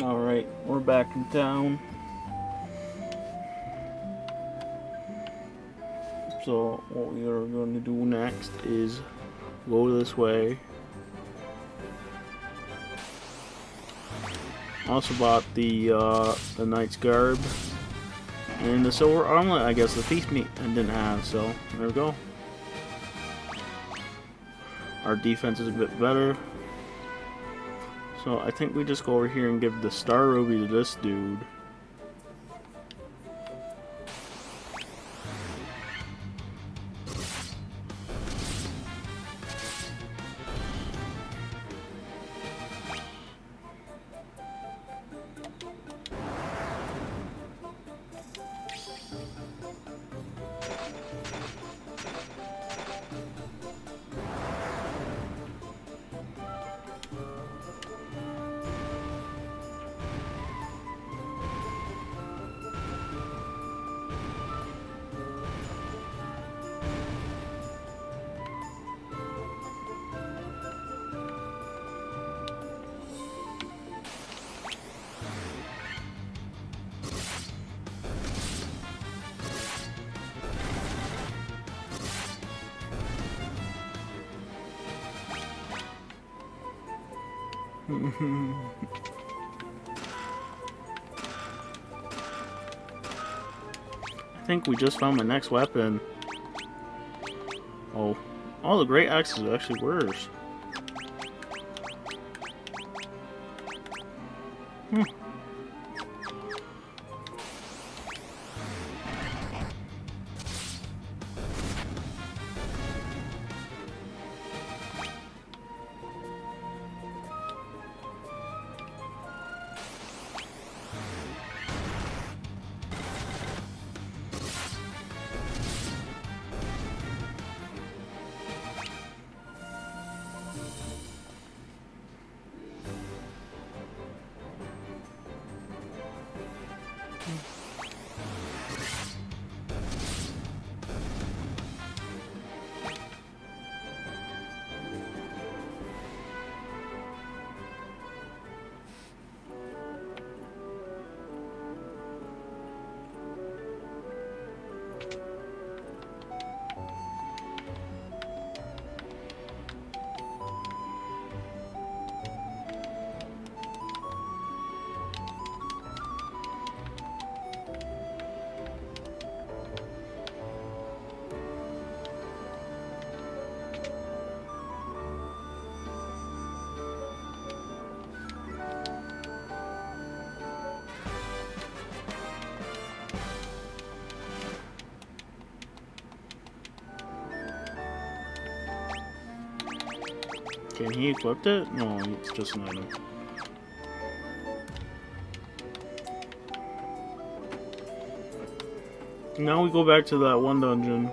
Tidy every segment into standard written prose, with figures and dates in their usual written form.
Alright, we're back in town. So what we are going to do next is go this way. Also bought the knight's garb and the silver armlet. I guess the thief meat I didn't have, so there we go. Our defense is a bit better. So I think we just go over here and give the star ruby to this dude. I think we just found the next weapon. Oh, all the great axe is actually worse. Can he equip it? No, it's just an item. Now we go back to that one dungeon.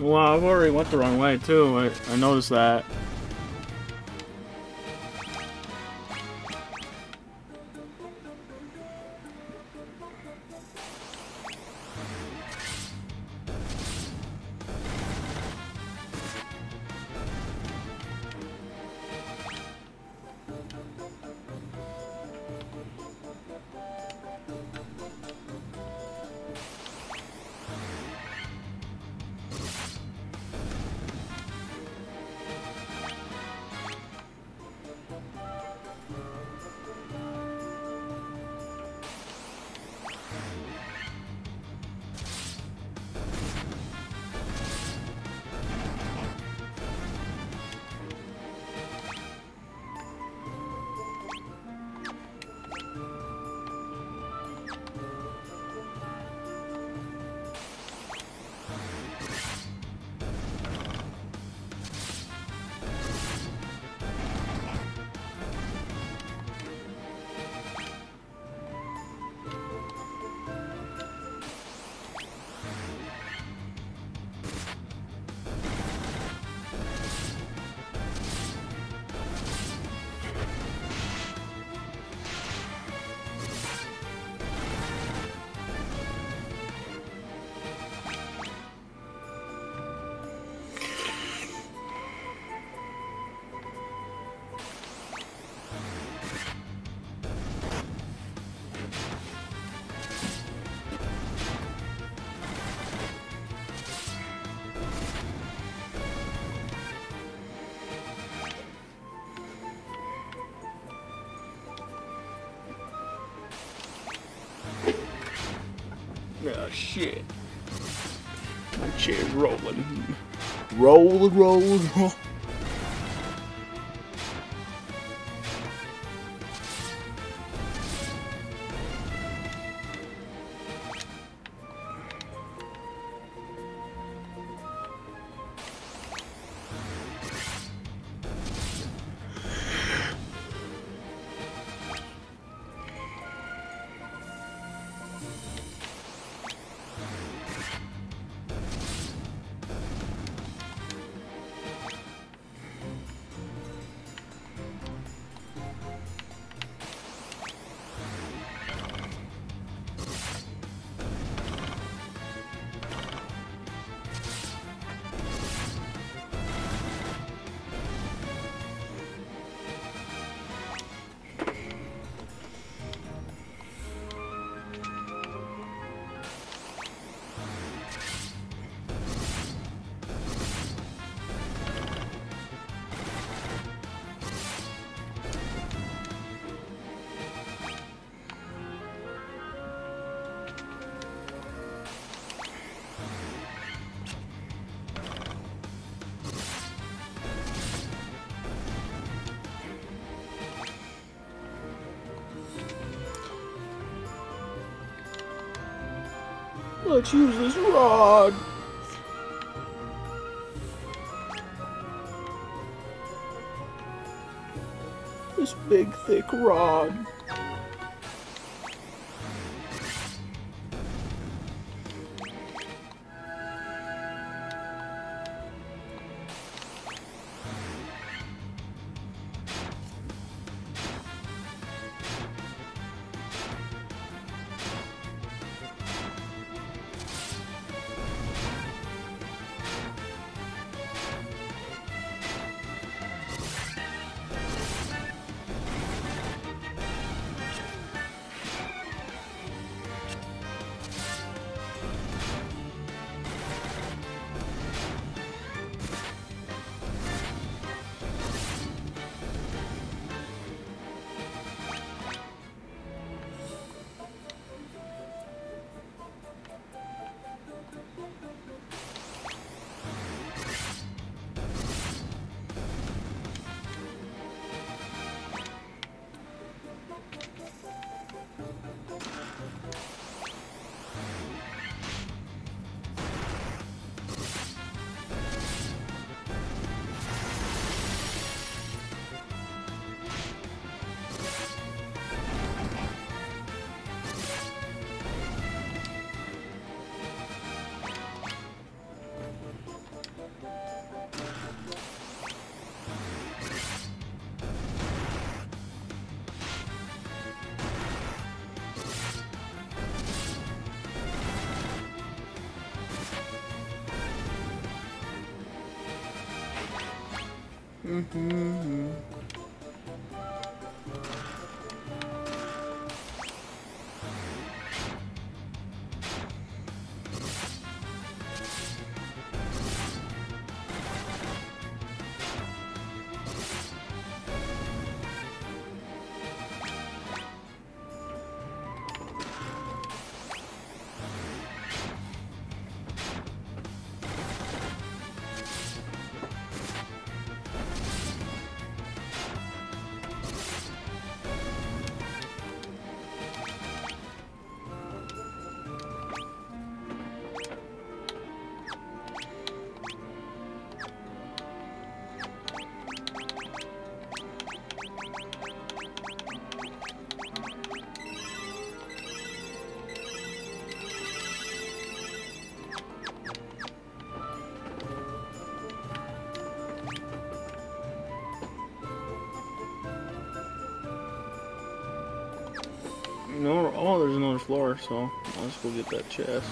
Well, I've already went the wrong way too. I noticed that. Oh shit. My chair rolling. Roll, roll, roll. Let's use this rod. This big, thick rod. No, oh, there's another floor, so let's go get that chest.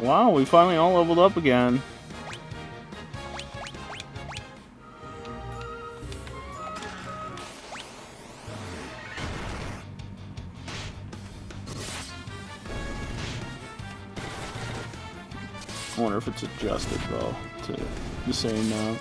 Wow, we finally all leveled up again. I wonder if it's adjusted though to the same amount.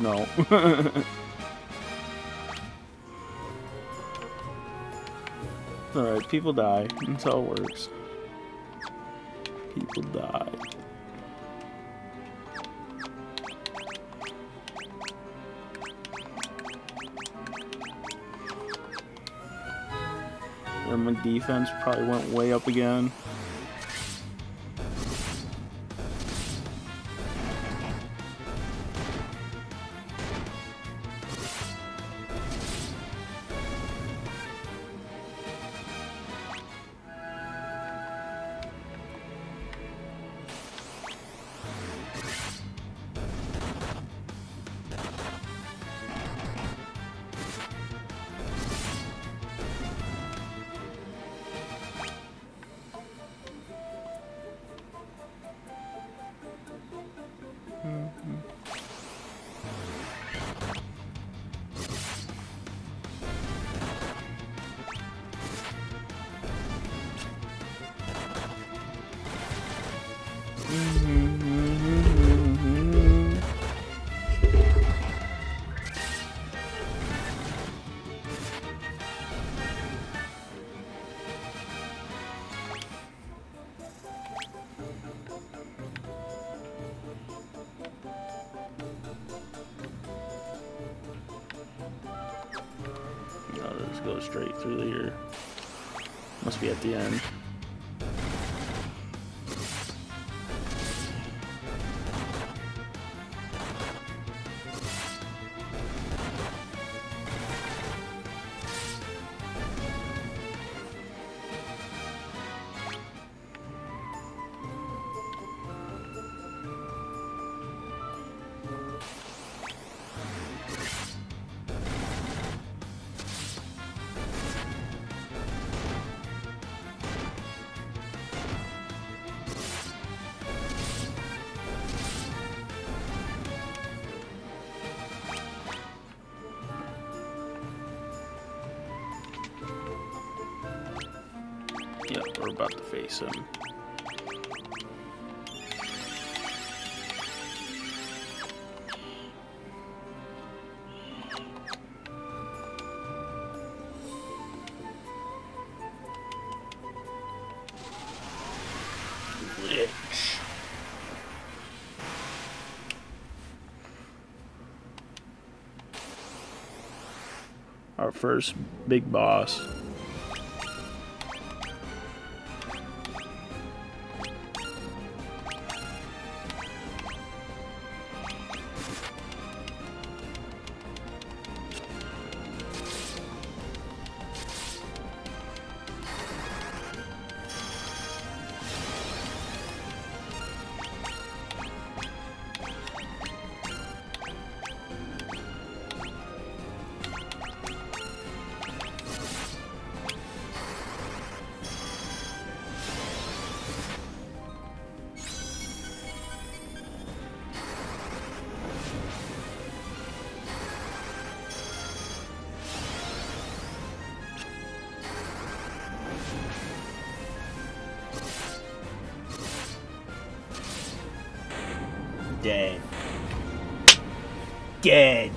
No. Alright, people die. That's how it works. People die. And my defense probably went way up again. I'll just go straight through here. Must be at the end. Yep, we're about to face him. Glitch. Our first big boss. Dead. Dead.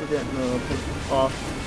We're getting off.